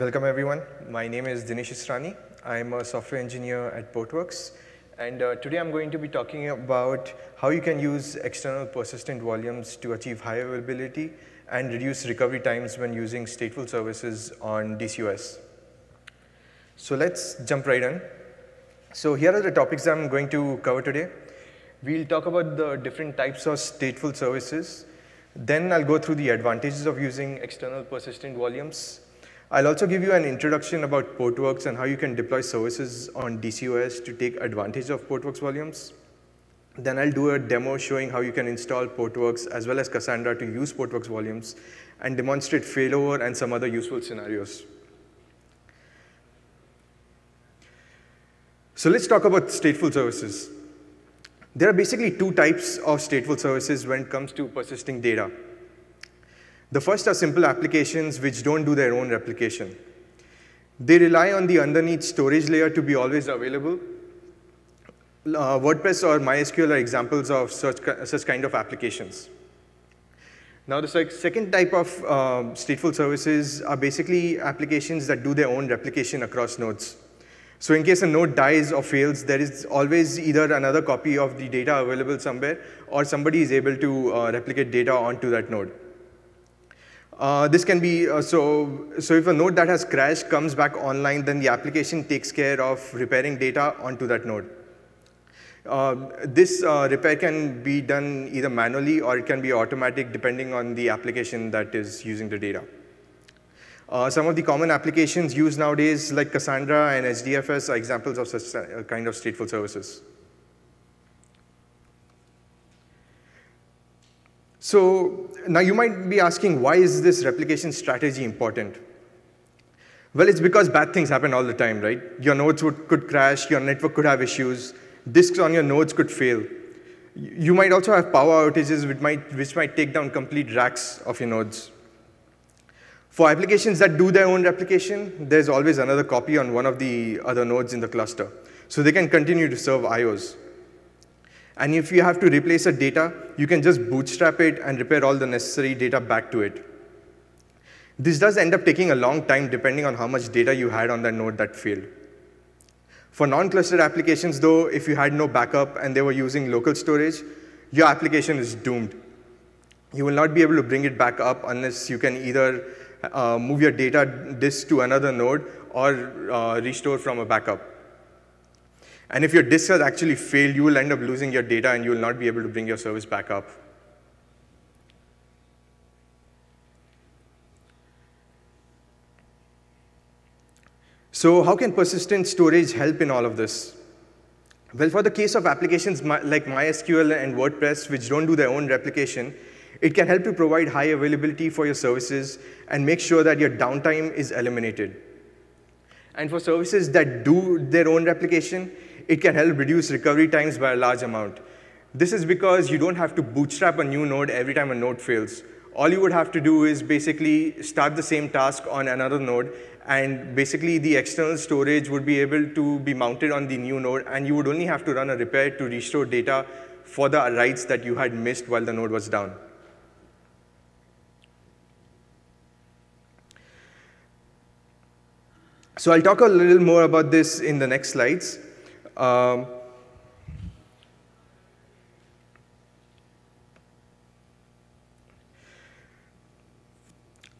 Welcome everyone. My name is Dinesh Israni. I'm a software engineer at Portworx. And today I'm going to be talking about how you can use external persistent volumes to achieve high availability and reduce recovery times when using stateful services on DCOS. So let's jump right in. So here are the topics I'm going to cover today. We'll talk about the different types of stateful services. Then I'll go through the advantages of using external persistent volumes. I'll also give you an introduction about Portworx and how you can deploy services on DCOS to take advantage of Portworx volumes. Then I'll do a demo showing how you can install Portworx as well as Cassandra to use Portworx volumes and demonstrate failover and some other useful scenarios. So let's talk about stateful services. There are basically two types of stateful services when it comes to persisting data. The first are simple applications which don't do their own replication. They rely on the underneath storage layer to be always available. WordPress or MySQL are examples of such kind of applications. Now, the second type of stateful services are basically applications that do their own replication across nodes. So in case a node dies or fails, there is always either another copy of the data available somewhere or somebody is able to replicate data onto that node. This can be, so if a node that has crashed comes back online, then the application takes care of repairing data onto that node. This repair can be done either manually or it can be automatic depending on the application that is using the data. Some of the common applications used nowadays like Cassandra and HDFS are examples of such kind of stateful services. So now you might be asking, why is this replication strategy important? Well, it's because bad things happen all the time, right? Your nodes could crash, your network could have issues, disks on your nodes could fail. You might also have power outages which might take down complete racks of your nodes. For applications that do their own replication, there's always another copy on one of the other nodes in the cluster. So they can continue to serve IOs. And if you have to replace a data, you can just bootstrap it and repair all the necessary data back to it. This does end up taking a long time depending on how much data you had on that node that failed. For non-clustered applications though, if you had no backup and they were using local storage, your application is doomed. You will not be able to bring it back up unless you can either move your data disk to another node or restore from a backup. And if your disk has actually failed, you will end up losing your data and you will not be able to bring your service back up. So how can persistent storage help in all of this? Well, for the case of applications like MySQL and WordPress, which don't do their own replication, it can help to provide high availability for your services and make sure that your downtime is eliminated. And for services that do their own replication, it can help reduce recovery times by a large amount. This is because you don't have to bootstrap a new node every time a node fails. All you would have to do is basically start the same task on another node, and basically the external storage would be able to be mounted on the new node, and you would only have to run a repair to restore data for the writes that you had missed while the node was down. So I'll talk a little more about this in the next slides.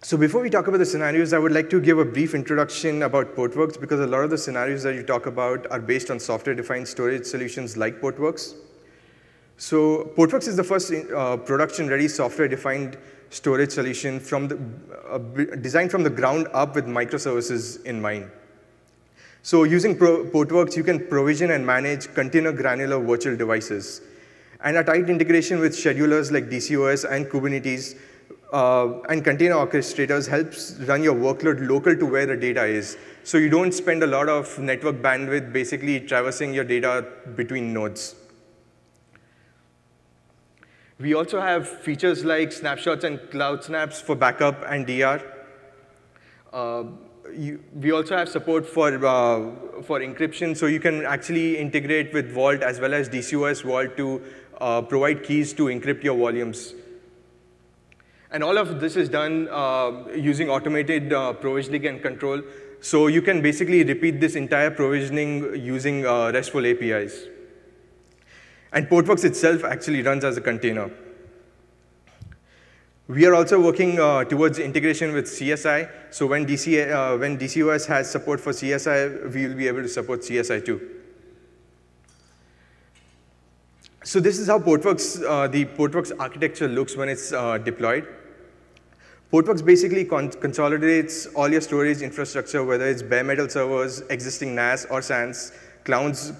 So before we talk about the scenarios, I would like to give a brief introduction about Portworx, because a lot of the scenarios that you talk about are based on software-defined storage solutions like Portworx. So Portworx is the first production-ready software-defined storage solution designed from the ground up with microservices in mind. So using Portworx, you can provision and manage container granular virtual devices. And a tight integration with schedulers like DCOS and Kubernetes and container orchestrators helps run your workload local to where the data is. So you don't spend a lot of network bandwidth basically traversing your data between nodes. We also have features like snapshots and cloud snaps for backup and DR. We also have support for encryption, so you can actually integrate with Vault as well as DCOS Vault to provide keys to encrypt your volumes. And all of this is done using automated provisioning and control. So you can basically repeat this entire provisioning using RESTful APIs. And Portworx itself actually runs as a container. We are also working towards integration with CSI. So when DCOS has support for CSI, we will be able to support CSI too. So this is how Portworx, the Portworx architecture looks when it's deployed. Portworx basically consolidates all your storage infrastructure, whether it's bare metal servers, existing NAS or SANs, clouds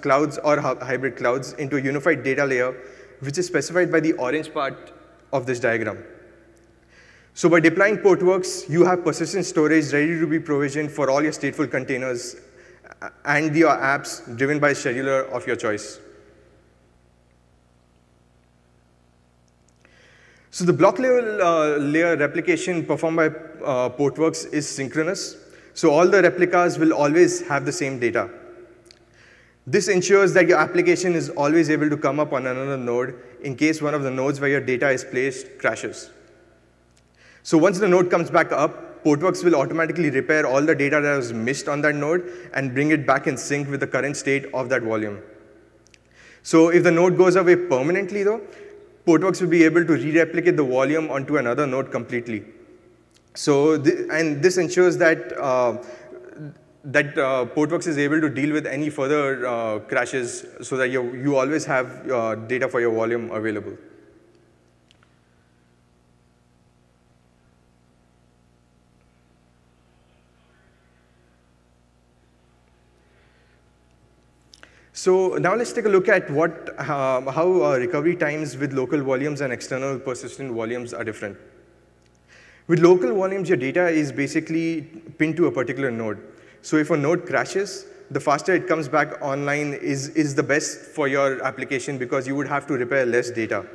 or hybrid clouds, into a unified data layer, which is specified by the orange part of this diagram. So by deploying Portworx, you have persistent storage ready to be provisioned for all your stateful containers and your apps driven by a scheduler of your choice. So the block level layer replication performed by Portworx is synchronous. So all the replicas will always have the same data. This ensures that your application is always able to come up on another node in case one of the nodes where your data is placed crashes. So once the node comes back up, Portworx will automatically repair all the data that was missed on that node and bring it back in sync with the current state of that volume. So if the node goes away permanently though, Portworx will be able to re-replicate the volume onto another node completely. So, this ensures that, Portworx is able to deal with any further crashes so that you always have data for your volume available. So now let's take a look at how recovery times with local volumes and external persistent volumes are different. With local volumes, your data is basically pinned to a particular node. So if a node crashes, the faster it comes back online is the best for your application because you would have to repair less data.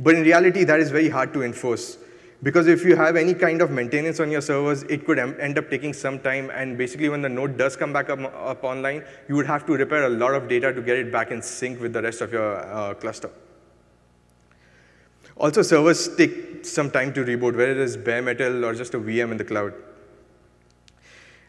But in reality, that is very hard to enforce because if you have any kind of maintenance on your servers, it could end up taking some time, and basically when the node does come back up online, you would have to repair a lot of data to get it back in sync with the rest of your cluster. Also, servers take some time to reboot, whether it is bare metal or just a VM in the cloud.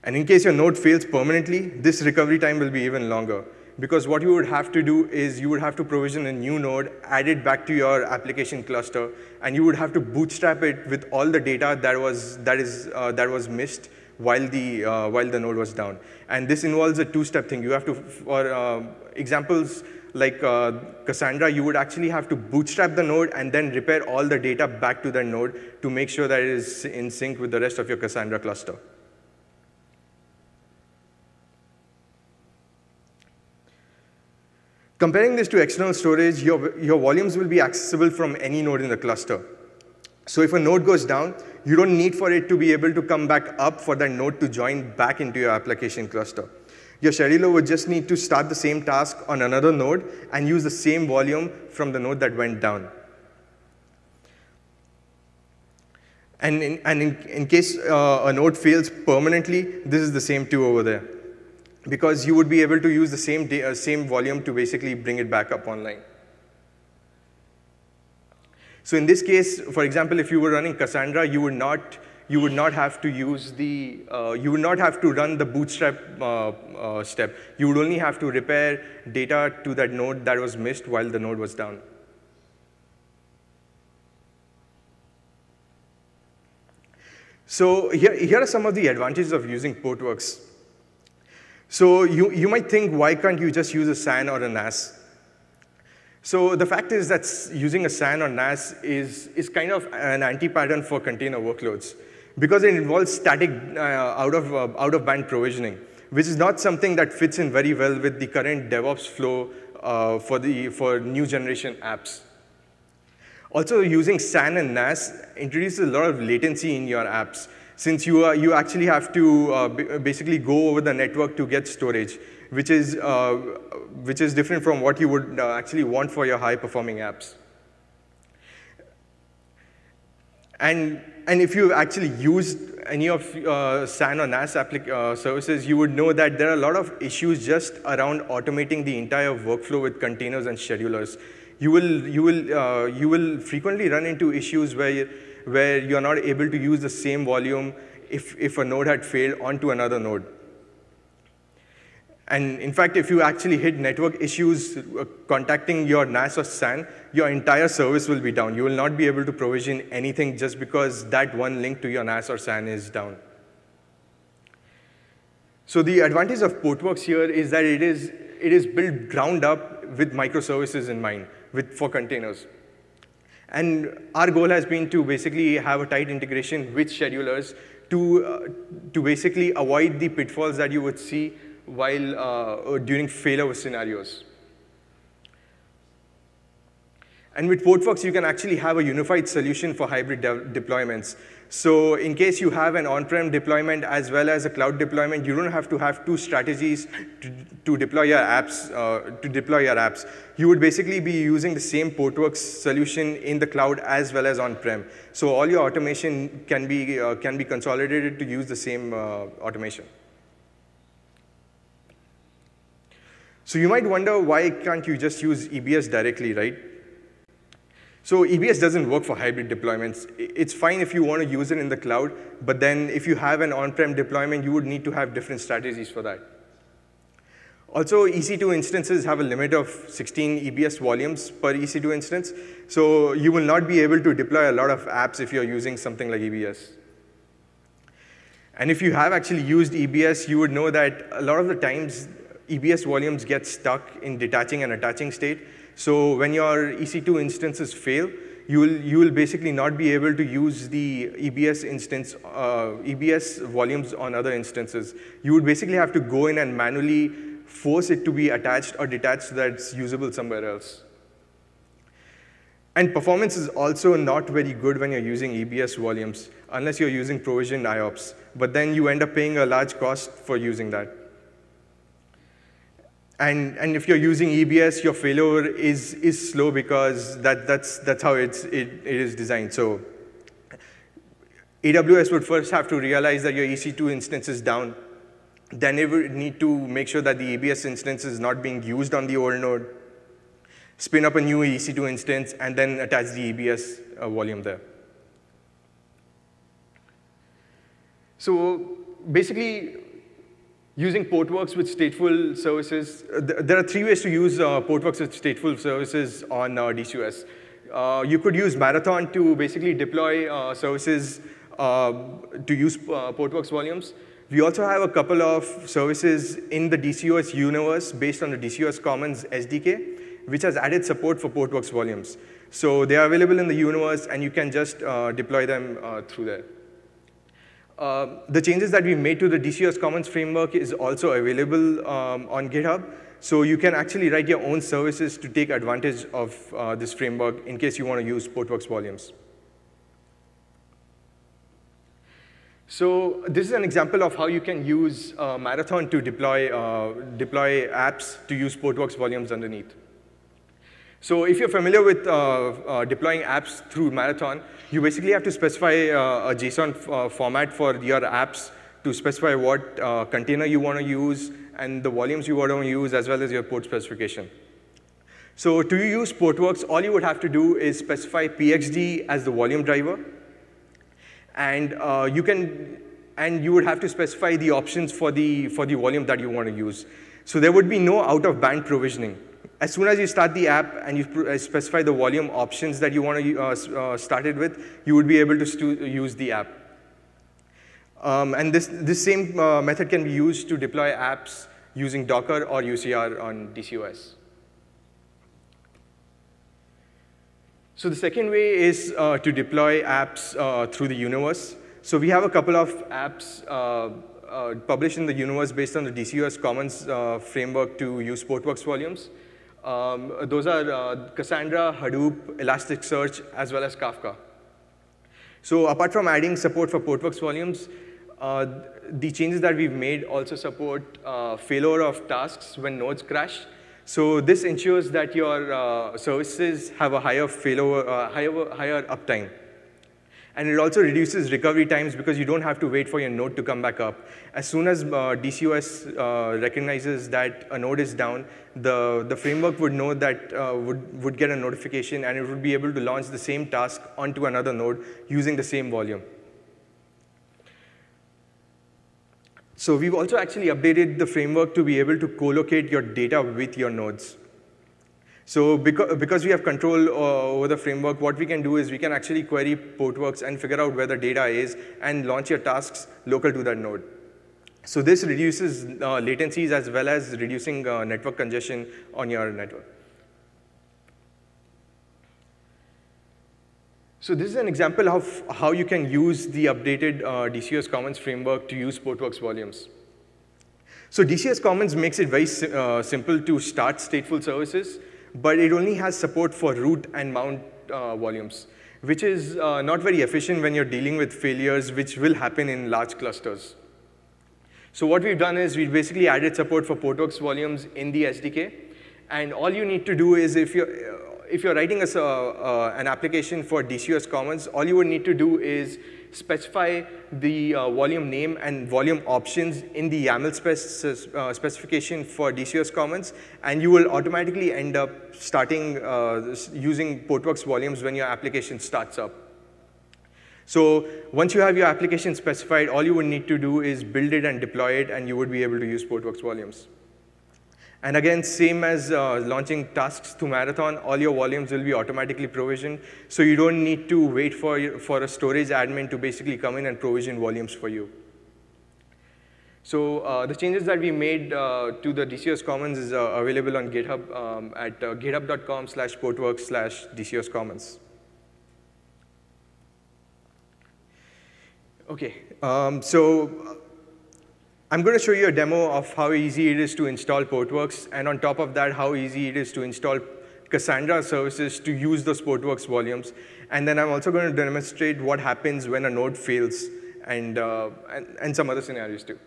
And in case your node fails permanently, this recovery time will be even longer, because what you would have to do is you would have to provision a new node, add it back to your application cluster, and you would have to bootstrap it with all the data that was missed while the node was down. And this involves a two-step thing. You have to, for examples like Cassandra, you would actually have to bootstrap the node and then repair all the data back to that node to make sure that it is in sync with the rest of your Cassandra cluster. Comparing this to external storage, your volumes will be accessible from any node in the cluster. So if a node goes down, you don't need for it to be able to come back up for that node to join back into your application cluster. Your scheduler would just need to start the same task on another node and use the same volume from the node that went down. And in case a node fails permanently, this is the same too over there, because you would be able to use the same volume to basically bring it back up online. So in this case, for example, if you were running Cassandra, you would not have to use the you would not have to run the bootstrap step. You would only have to repair data to that node that was missed while the node was down. So here are some of the advantages of using Portworx. So you might think, why can't you just use a SAN or a NAS? So the fact is that using a SAN or NAS is kind of an anti-pattern for container workloads, because it involves static out-of-band provisioning, which is not something that fits in very well with the current DevOps flow for new generation apps. Also, using SAN and NAS introduces a lot of latency in your apps, since you actually have to basically go over the network to get storage, which is different from what you would actually want for your high-performing apps. And if you've actually used any of SAN or NAS services, you would know that there are a lot of issues just around automating the entire workflow with containers and schedulers. You will frequently run into issues where where you're not able to use the same volume if a node had failed onto another node. And in fact, if you actually hit network issues contacting your NAS or SAN, your entire service will be down. You will not be able to provision anything just because that one link to your NAS or SAN is down. So the advantage of Portworx here is that it is built ground up with microservices in mind for containers. And our goal has been to basically have a tight integration with schedulers to basically avoid the pitfalls that you would see while during failover scenarios. And with Portworx, you can actually have a unified solution for hybrid deployments. So in case you have an on-prem deployment as well as a cloud deployment, you don't have to have two strategies to deploy your apps. You would basically be using the same Portworx solution in the cloud as well as on-prem. So all your automation can be consolidated to use the same automation. So you might wonder, why can't you just use EBS directly, right? So EBS doesn't work for hybrid deployments. It's fine if you want to use it in the cloud, but then if you have an on-prem deployment, you would need to have different strategies for that. Also, EC2 instances have a limit of 16 EBS volumes per EC2 instance, so you will not be able to deploy a lot of apps if you're using something like EBS. And if you have actually used EBS, you would know that a lot of the times, EBS volumes get stuck in detaching and attaching state. So when your EC2 instances fail, you will basically not be able to use the EBS volumes on other instances. You would basically have to go in and manually force it to be attached or detached so that it's usable somewhere else. And performance is also not very good when you're using EBS volumes, unless you're using provisioned IOPS. But then you end up paying a large cost for using that. And if you're using EBS, your failover is slow because that's how it is designed. So AWS would first have to realize that your EC2 instance is down. Then it would need to make sure that the EBS instance is not being used on the old node, spin up a new EC2 instance, and then attach the EBS volume there. So basically, using Portworx with stateful services, there are three ways to use Portworx with stateful services on DCOS. You could use Marathon to basically deploy services to use Portworx volumes. We also have a couple of services in the DCOS universe based on the DCOS Commons SDK, which has added support for Portworx volumes. So they are available in the universe, and you can just deploy them through there. The changes that we made to the DCOS Commons framework is also available on GitHub. So you can actually write your own services to take advantage of this framework in case you want to use Portworx volumes. So this is an example of how you can use Marathon to deploy apps to use Portworx volumes underneath. So if you're familiar with deploying apps through Marathon, you basically have to specify a JSON format for your apps to specify what container you want to use and the volumes you want to use, as well as your port specification. So to use Portworx, all you would have to do is specify PXD as the volume driver, and you would have to specify the options for the volume that you want to use. So there would be no out-of-band provisioning. As soon as you start the app and you specify the volume options that you want to start it with, you would be able to use the app. And this same method can be used to deploy apps using Docker or UCR on DCOS. So the second way is to deploy apps through the universe. So we have a couple of apps published in the universe based on the DCOS Commons framework to use Portworx volumes. Those are Cassandra, Hadoop, Elasticsearch, as well as Kafka. So apart from adding support for Portworx volumes, the changes that we've made also support failover of tasks when nodes crash. So this ensures that your services have a higher uptime. And it also reduces recovery times because you don't have to wait for your node to come back up. As soon as DCOS recognizes that a node is down, the framework would know that would get a notification, and it would be able to launch the same task onto another node using the same volume. So we've also actually updated the framework to be able to co-locate your data with your nodes. So because we have control over the framework, what we can do is we can actually query Portworx and figure out where the data is and launch your tasks local to that node. So this reduces latencies as well as reducing network congestion on your network. So this is an example of how you can use the updated DCOS Commons framework to use Portworx volumes. So DCOS Commons makes it very simple to start stateful services, but it only has support for root and mount volumes, which is not very efficient when you're dealing with failures, which will happen in large clusters. So what we've done is we basically added support for Portworx volumes in the SDK, and all you need to do is if you're writing an application for DCOS Commons, all you would need to do is specify the volume name and volume options in the YAML specification for DCOS Commons, and you will automatically end up starting using Portworx volumes when your application starts up. So once you have your application specified, all you would need to do is build it and deploy it, and you would be able to use Portworx volumes. And again, same as launching tasks through Marathon, all your volumes will be automatically provisioned. So you don't need to wait for a storage admin to basically come in and provision volumes for you. So the changes that we made to the DCOS Commons is available on GitHub at github.com/portworx/DCOS Commons. OK, so I'm going to show you a demo of how easy it is to install Portworx, and on top of that, how easy it is to install Cassandra services to use those Portworx volumes. And then I'm also going to demonstrate what happens when a node fails and some other scenarios too.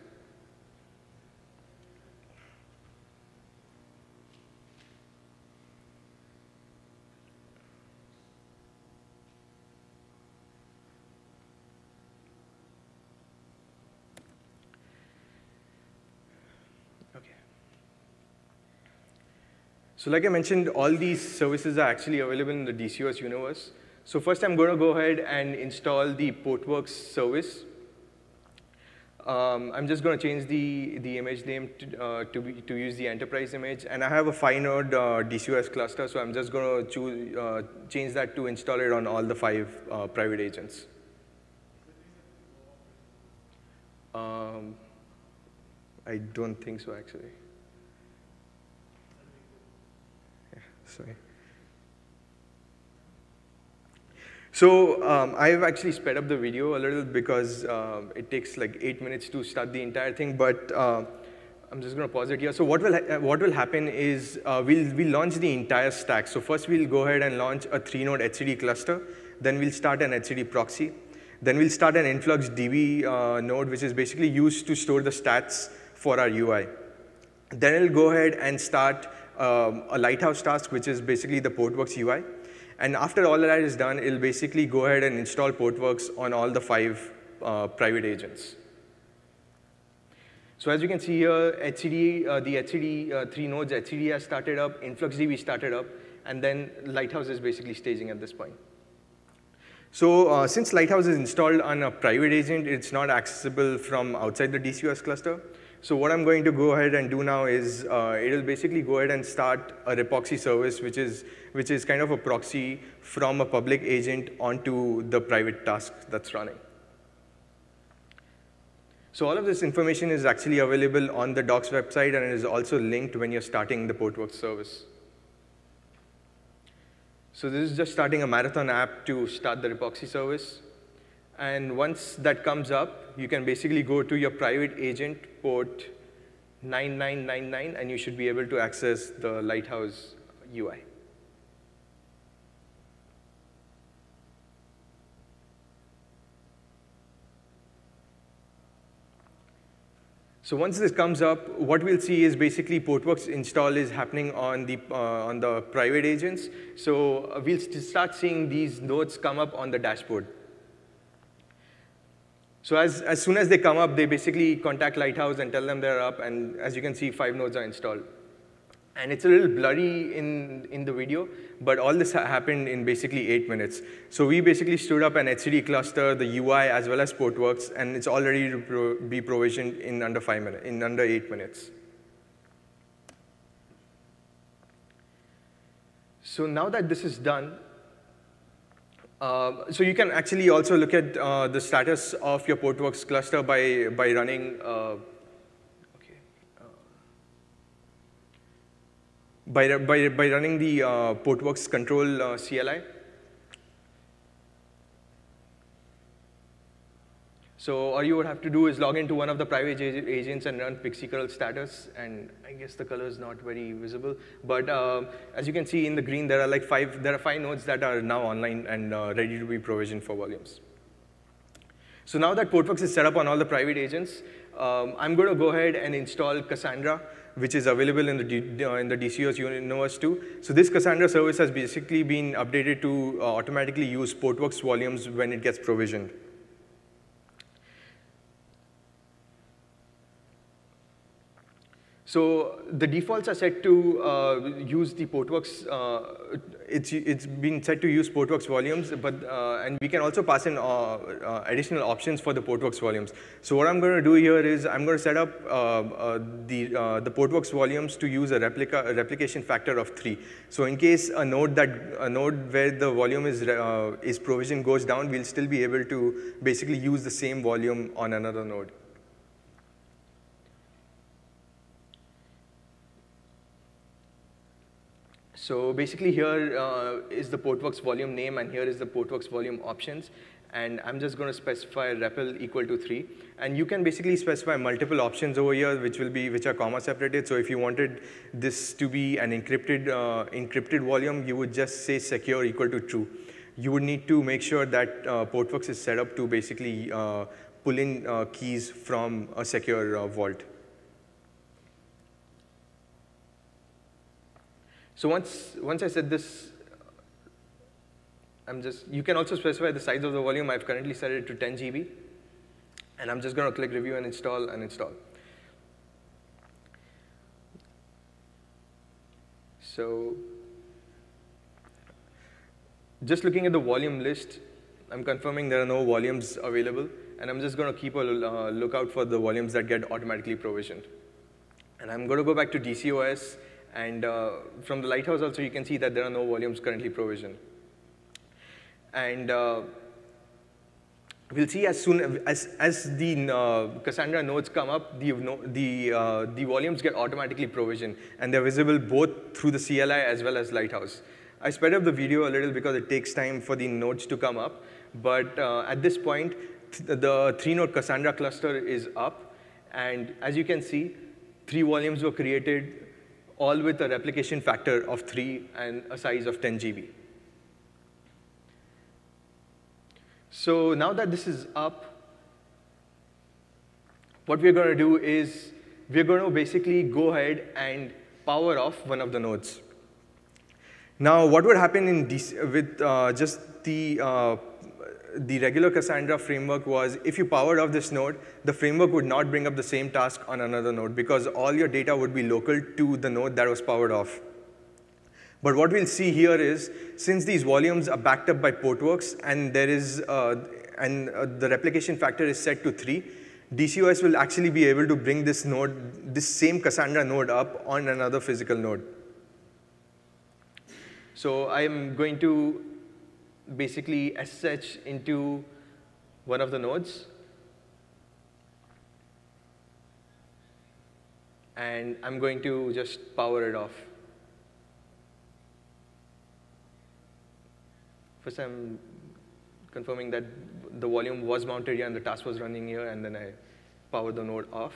So like I mentioned, all these services are actually available in the DCOS universe. So first, I'm going to go ahead and install the Portworx service. I'm just going to change the image name to use the enterprise image. And I have a 5-node DCOS cluster, so I'm just going to change that to install it on all the 5 private agents. I don't think so, actually. Sorry. So I've actually sped up the video a little because it takes like 8 minutes to start the entire thing, but I'm just going to pause it here. So what will happen is we'll launch the entire stack. So first, we'll go ahead and launch a 3-node etcd cluster. Then we'll start an etcd proxy. Then we'll start an InfluxDB node, which is basically used to store the stats for our UI. Then it'll go ahead and start a Lighthouse task, which is basically the Portworx UI. And after all that is done, it'll basically go ahead and install Portworx on all the 5 private agents. So as you can see here, the 3 nodes, etcd has started up, InfluxDB started up, and then Lighthouse is basically staging at this point. So since Lighthouse is installed on a private agent, it's not accessible from outside the DCOS cluster. So what I'm going to go ahead and do now is it'll basically go ahead and start a Repoxy service, which is kind of a proxy from a public agent onto the private task that's running. So all of this information is actually available on the docs website, and it is also linked when you're starting the Portworx service. So this is just starting a Marathon app to start the Repoxy service. And once that comes up, you can basically go to your private agent, port 9999, and you should be able to access the Lighthouse UI. So once this comes up, what we'll see is basically Portworx install is happening on the private agents. So we'll start seeing these nodes come up on the dashboard. So as soon as they come up, they basically contact Lighthouse and tell them they're up, and as you can see, 5 nodes are installed. And it's a little blurry in the video, but all this happened in basically 8 minutes. So we basically stood up an etcd cluster, the UI, as well as Portworx, and it's all ready to be provisioned in under 8 minutes. So now that this is done, so you can actually also look at the status of your Portworx cluster by running by running the Portworx control CLI. So all you would have to do is log into one of the private agents and run pixie curl status, and I guess the color is not very visible. But as you can see in the green, there are like 5 nodes that are now online and ready to be provisioned for volumes. So now that Portworx is set up on all the private agents, I'm going to go ahead and install Cassandra, which is available in the DCOS universe too. So this Cassandra service has basically been updated to automatically use Portworx volumes when it gets provisioned. So the defaults are set to use the Portworx. It's been set to use Portworx volumes, but and we can also pass in additional options for the Portworx volumes. So what I'm going to do here is I'm going to set up the Portworx volumes to use a replication factor of 3. So in case a node where the volume is provisioned goes down, we'll still be able to basically use the same volume on another node. So basically here is the Portworx volume name, and here is the Portworx volume options. And I'm just going to specify REPL equal to 3. And you can basically specify multiple options over here, which are comma separated. So if you wanted this to be an encrypted volume, you would just say secure equal to true. You would need to make sure that Portworx is set up to basically pull in keys from a secure vault. So once I said this, you can also specify the size of the volume. I've currently set it to 10 GB. And I'm just going to click review and install and install. So just looking at the volume list, I'm confirming there are no volumes available. And I'm just going to keep a lookout for the volumes that get automatically provisioned. And I'm going to go back to DCOS. And from the Lighthouse also, you can see that there are no volumes currently provisioned. And we'll see as soon as the Cassandra nodes come up, the volumes get automatically provisioned. And they're visible both through the CLI as well as Lighthouse. I sped up the video a little because it takes time for the nodes to come up. But at this point, the 3-node Cassandra cluster is up. And as you can see, 3 volumes were created, all with a replication factor of 3 and a size of 10 GB. So now that this is up, what we're going to do is we're going to basically go ahead and power off one of the nodes. Now, what would happen with just the regular Cassandra framework was if you powered off this node, the framework would not bring up the same task on another node because all your data would be local to the node that was powered off. But what we'll see here is since these volumes are backed up by Portworx and the replication factor is set to 3, DCOS will actually be able to bring this node, this same Cassandra node up on another physical node. So I'm going to basically SSH into one of the nodes. And I'm going to just power it off. First, I'm confirming that the volume was mounted here and the task was running here, and then I power the node off.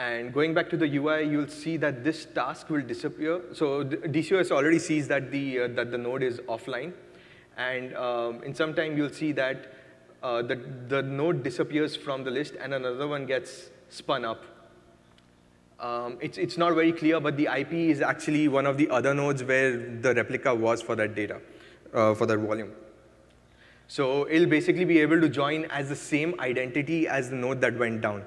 And going back to the UI, you'll see that this task will disappear. So DCOS already sees that the node is offline. And in some time, you'll see that the node disappears from the list, and another one gets spun up. It's not very clear, but the IP is actually one of the other nodes where the replica was for that data. for that volume. So it'll basically be able to join as the same identity as the node that went down.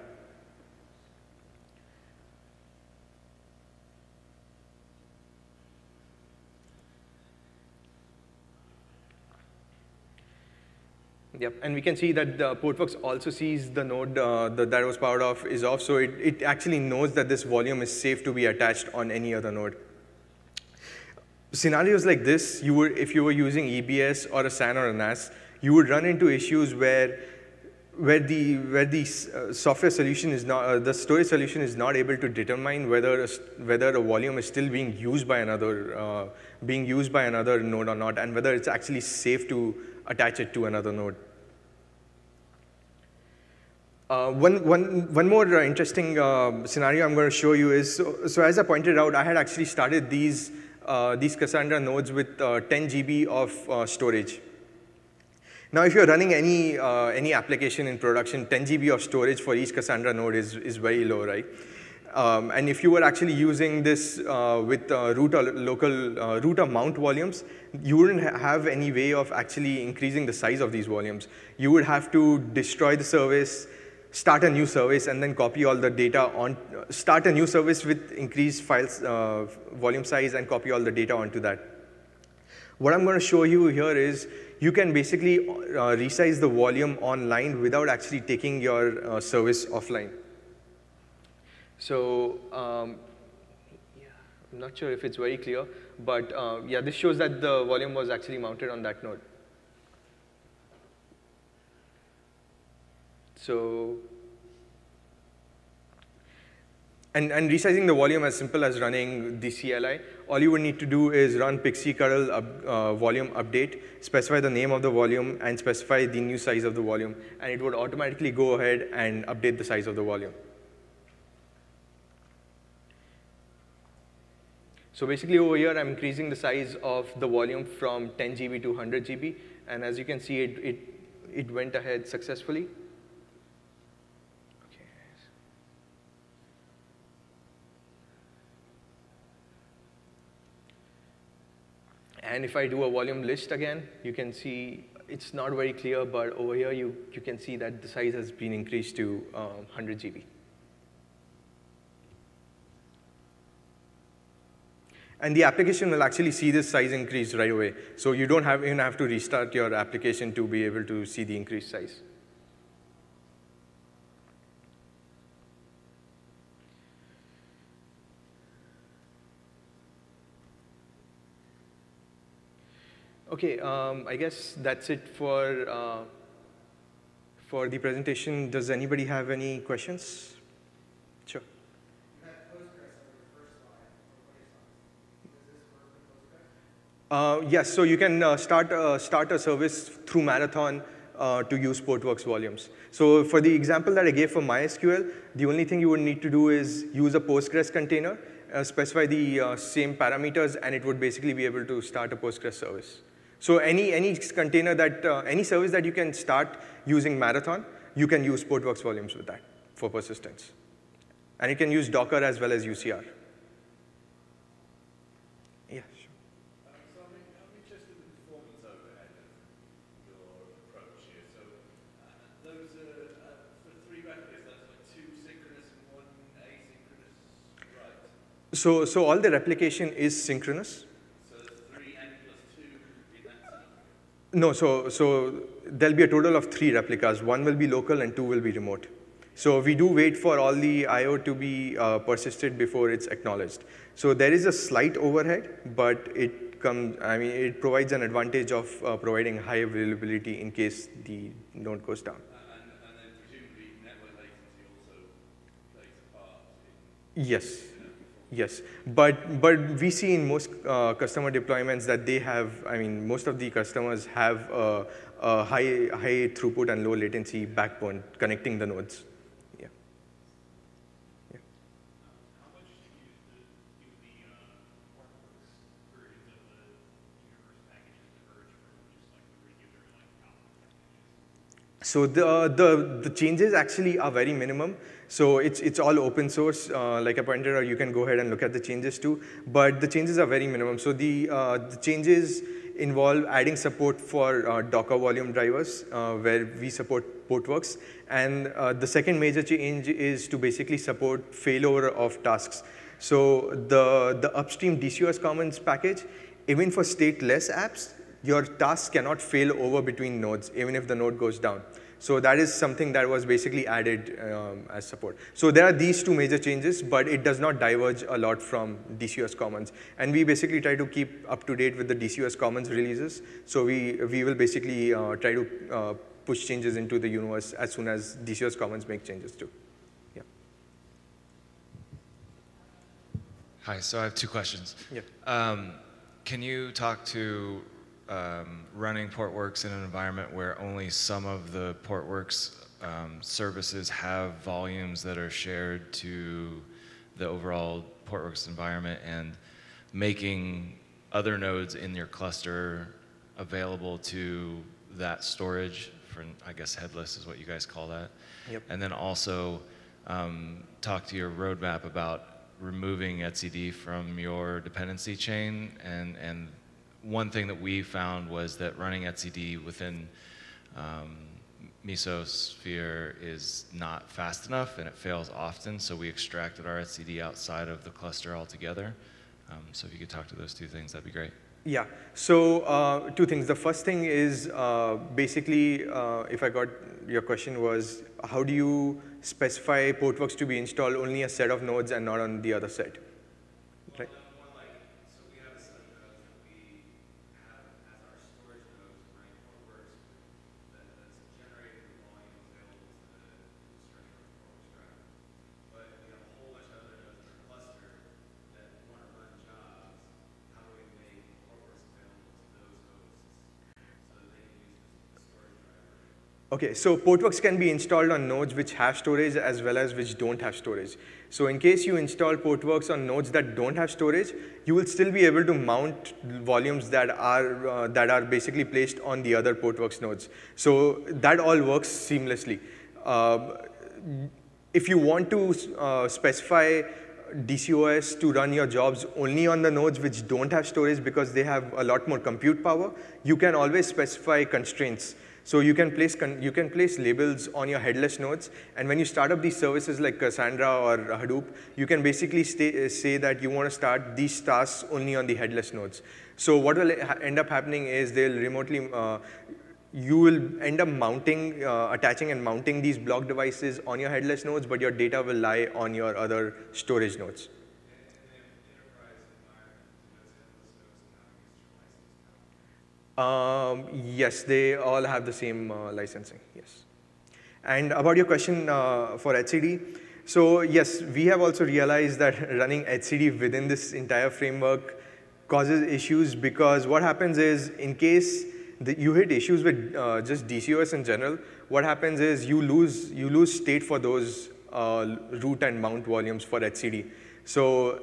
Yep, and we can see that the Portworx also sees the node that was powered off is off, so it actually knows that this volume is safe to be attached on any other node. Scenarios like this, if you were using EBS or a SAN or a NAS, you would run into issues where the software solution is not, the storage solution is not able to determine whether a volume is still being used by another node or not, and whether it's actually safe to attach it to another node. One more interesting scenario I'm going to show you is, so as I pointed out, I had actually started these Cassandra nodes with 10 GB of storage. Now, if you're running any application in production, 10 GB of storage for each Cassandra node is very low, right? And if you were actually using this with root or mount volumes, you wouldn't have any way of actually increasing the size of these volumes. You would have to destroy the service, start a new service, and then copy all the data on, start a new service with increased files, volume size, and copy all the data onto that. What I'm going to show you here is you can basically resize the volume online without actually taking your service offline. So yeah, I'm not sure if it's very clear, but yeah, this shows that the volume was actually mounted on that node. So, and resizing the volume as simple as running the CLI. All you would need to do is run pixie-curl volume update, specify the name of the volume, and specify the new size of the volume, and it would automatically go ahead and update the size of the volume. So basically over here, I'm increasing the size of the volume from 10 GB to 100 GB. And as you can see, it went ahead successfully. Okay. And if I do a volume list again, you can see it's not very clear, but over here, you can see that the size has been increased to 100 GB. And the application will actually see this size increase right away. So you don't even have to restart your application to be able to see the increased size. OK, I guess that's it for the presentation. Does anybody have any questions? Sure. Yes, so you can start a service through Marathon to use Portworx volumes. So for the example that I gave for MySQL, the only thing you would need to do is use a Postgres container, specify the same parameters, and it would basically be able to start a Postgres service. So any container that, any service that you can start using Marathon, you can use Portworx volumes with that for persistence. And you can use Docker as well as UCR. So all the replication is synchronous? So it's 3 N plus 2 in that sense? No, so there'll be a total of 3 replicas. 1 will be local and 2 will be remote. So we do wait for all the I/O to be persisted before it's acknowledged. So there is a slight overhead, but it provides an advantage of providing high availability in case the node goes down. And then presumably network latency also plays a part in... Yes. Yes, but we see in most customer deployments that they have, most of the customers have a high throughput and low latency backbone connecting the nodes. Yeah. Yeah. How much do you use the Portworx versions of the universe packages diverge from just like the regular Kafka? So the changes actually are very minimum. So it's all open source, like I pointed out. You can go ahead and look at the changes too, but the changes are very minimum. So the changes involve adding support for Docker volume drivers, where we support Portworx. And the second major change is to basically support failover of tasks. So the upstream DCOS commons package, even for stateless apps, your tasks cannot fail over between nodes, even if the node goes down. So that is something that was basically added as support. So there are these two major changes, but it does not diverge a lot from DCOS Commons. And we basically try to keep up to date with the DCOS Commons releases. So we will basically try to push changes into the universe as soon as DCOS Commons make changes too. Yeah. Hi, so I have two questions. Yeah. Can you talk to running Portworx in an environment where only some of the Portworx services have volumes that are shared to the overall Portworx environment, and making other nodes in your cluster available to that storage, for I guess headless is what you guys call that. Yep. And then also talk to your roadmap about removing etcd from your dependency chain. And one thing that we found was that running etcd within Mesosphere is not fast enough, and it fails often, so we extracted our etcd outside of the cluster altogether. So if you could talk to those two things, that'd be great. Yeah, so two things. The first thing is basically, if I got your question was, how do you specify Portworx to be installed only a set of nodes and not on the other set? Right? Okay, so Portworx can be installed on nodes which have storage as well as which don't have storage. So in case you install Portworx on nodes that don't have storage, you will still be able to mount volumes that are basically placed on the other Portworx nodes. So that all works seamlessly. If you want to specify DCOS to run your jobs only on the nodes which don't have storage because they have a lot more compute power, you can always specify constraints. So you can place labels on your headless nodes, and when you start up these services like Cassandra or Hadoop, you can basically say that you want to start these tasks only on the headless nodes. So what will end up happening is they'll remotely, you will end up mounting, attaching and mounting these block devices on your headless nodes, but your data will lie on your other storage nodes. Yes, they all have the same licensing, yes. And about your question for etcd, so yes, we have also realized that running etcd within this entire framework causes issues, because what happens is, in case you hit issues with just DCOS in general, what happens is you lose state for those root and mount volumes for etcd. So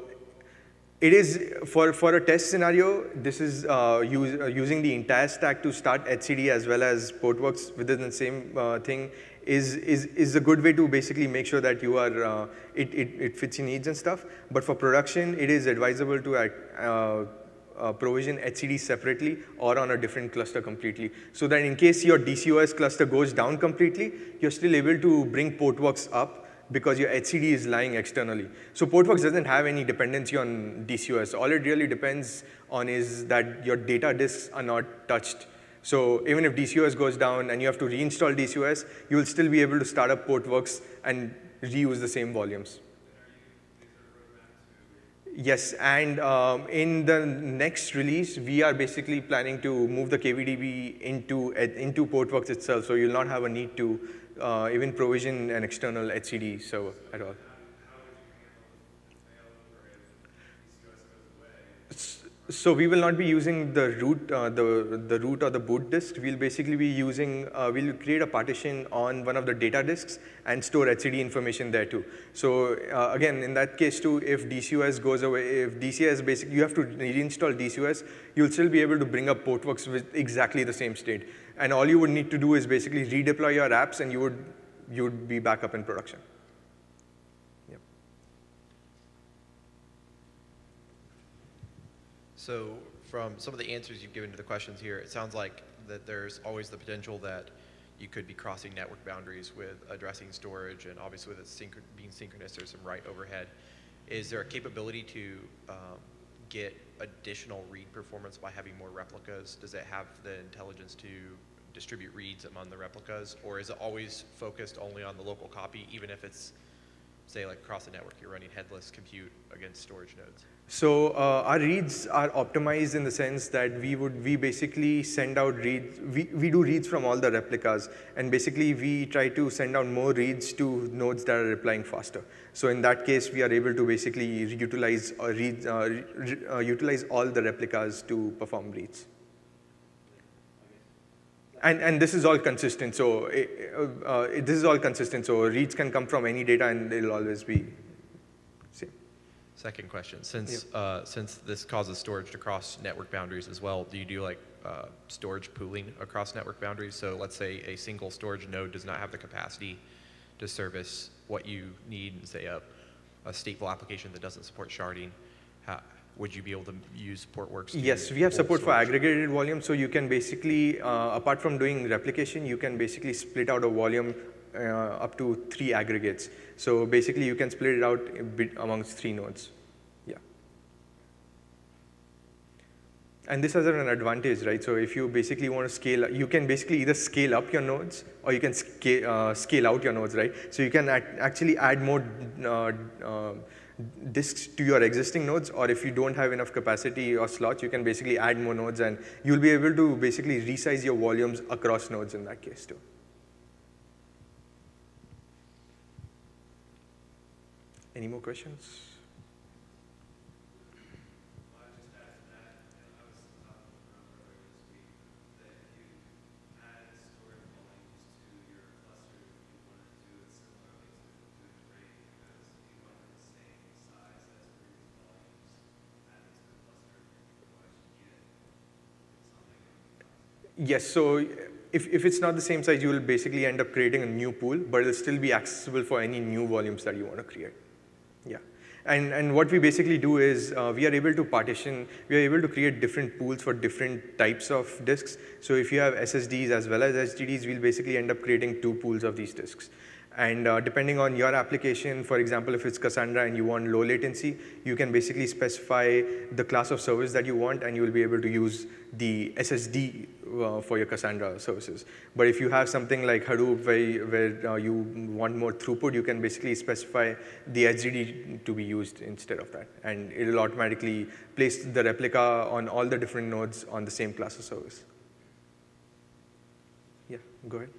it is, for a test scenario, this is using the entire stack to start etcd as well as Portworx within the same thing is a good way to basically make sure that you are, it fits your needs and stuff. But for production, it is advisable to provision etcd separately or on a different cluster completely, so that in case your DCOS cluster goes down completely, you're still able to bring Portworx up, because your etcd is lying externally. So Portworx doesn't have any dependency on DCOS. All it really depends on is that your data disks are not touched. So even if DCOS goes down and you have to reinstall DCOS, you will still be able to start up Portworx and reuse the same volumes. Yes, and in the next release, we are basically planning to move the KVDB into Portworx itself, so you'll not have a need to even provision an external etcd server at all. So we will not be using the root or the boot disk. We'll basically be using, we'll create a partition on one of the data disks and store etcd information there too. So again, in that case too, if DCOS goes away, if DCOS basically, you have to reinstall DCOS, you'll still be able to bring up Portworx with exactly the same state. And all you would need to do is basically redeploy your apps, and you would be back up in production. So from some of the answers you've given to the questions here, it sounds like that there's always the potential that you could be crossing network boundaries with addressing storage, and obviously with it being synchronous, there's some write overhead. Is there a capability to get additional read performance by having more replicas? Does it have the intelligence to distribute reads among the replicas, or is it always focused only on the local copy, even if it's, say, like across the network, you're running headless compute against storage nodes? So our reads are optimized in the sense that we basically send out reads. We do reads from all the replicas, and basically we try to send out more reads to nodes that are replying faster. So in that case, we are able to basically utilize utilize all the replicas to perform reads. And this is all consistent. So this is all consistent. So reads can come from any data, and it'll always be same. Second question: since yep. Since this causes storage to cross network boundaries as well, do you do like storage pooling across network boundaries? So let's say a single storage node does not have the capacity to service what you need, and say a stateful application that doesn't support sharding. Would you be able to use Portworx? Yes, we have support for aggregated volume. So you can basically, apart from doing replication, you can basically split out a volume up to 3 aggregates. So basically, you can split it out a bit amongst 3 nodes. Yeah. And this has an advantage, right? So if you basically want to scale, you can basically either scale up your nodes or you can scale out your nodes, right? So you can actually add more disks to your existing nodes, or if you don't have enough capacity or slots, you can basically add more nodes, and you'll be able to basically resize your volumes across nodes in that case too. Any more questions? Yes, so if it's not the same size, you will basically end up creating a new pool, but it'll still be accessible for any new volumes that you want to create. Yeah, and what we basically do is we are able to partition, we are able to create different pools for different types of disks. So if you have SSDs as well as HDDs, we'll basically end up creating 2 pools of these disks. And depending on your application, for example, if it's Cassandra and you want low latency, you can basically specify the class of service that you want, and you will be able to use the SSD for your Cassandra services. But if you have something like Hadoop where you want more throughput, you can basically specify the etcd to be used instead of that. And it will automatically place the replica on all the different nodes on the same class of service. Yeah, go ahead.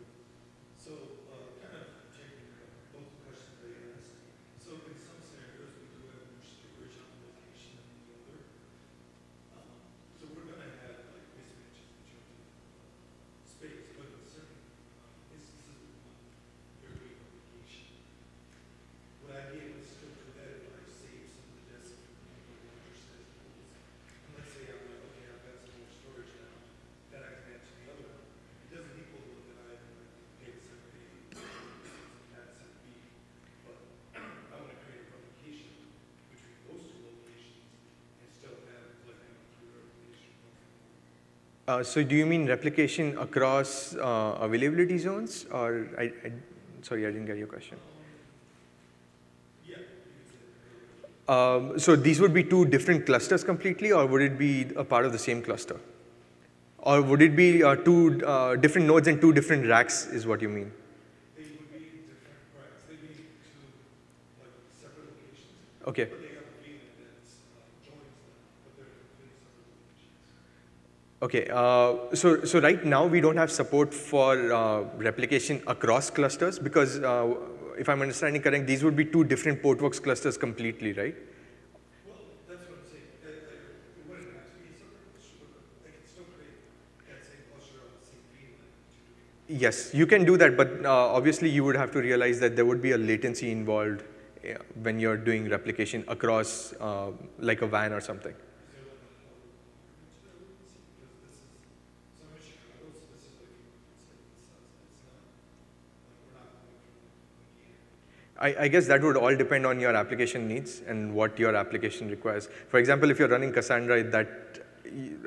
So do you mean replication across availability zones, or sorry, I didn't get your question. So these would be 2 different clusters completely, or would it be a part of the same cluster? Or would it be 2 different nodes and 2 different racks is what you mean? They would be different racks. They would be 2 like, separate locations. Okay. Okay, so right now we don't have support for replication across clusters because, if I'm understanding correct, these would be 2 different Portworx clusters completely, right? Well, that's what I'm saying. It wouldn't have to be separate. They can still create that same cluster on the same VLAN. Yes, you can do that, but obviously you would have to realize that there would be a latency involved when you're doing replication across, like a WAN or something. I guess that would all depend on your application needs and what your application requires. For example, if you're running Cassandra, that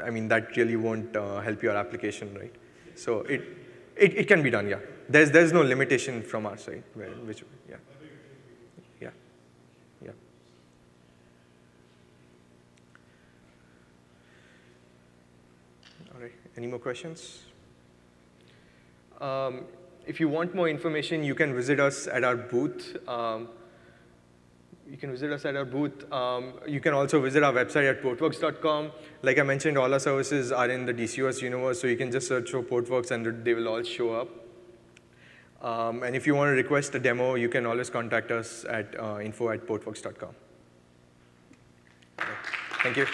I mean, that really won't help your application, right? So it can be done, yeah. There's no limitation from our side, which, yeah. Any more questions? If you want more information, you can visit us at our booth. You can also visit our website at portworx.com. Like I mentioned, all our services are in the DCOS universe, so you can just search for Portworx and they will all show up. And if you want to request a demo, you can always contact us at info@portworx.com. Thank you.